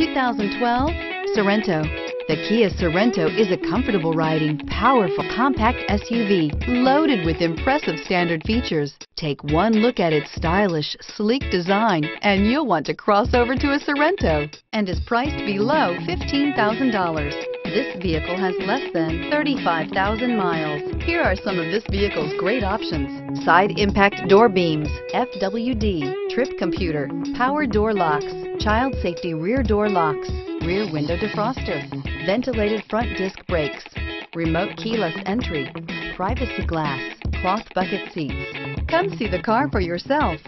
2012 Sorento. The Kia Sorento is a comfortable riding, powerful, compact SUV loaded with impressive standard features. Take one look at its stylish, sleek design and you'll want to cross over to a Sorento, and is priced below $15,000. This vehicle has less than 35,000 miles. Here are some of this vehicle's great options: side impact door beams, FWD, trip computer, power door locks, child safety rear door locks, rear window defroster, ventilated front disc brakes, remote keyless entry, privacy glass, cloth bucket seats. Come see the car for yourself.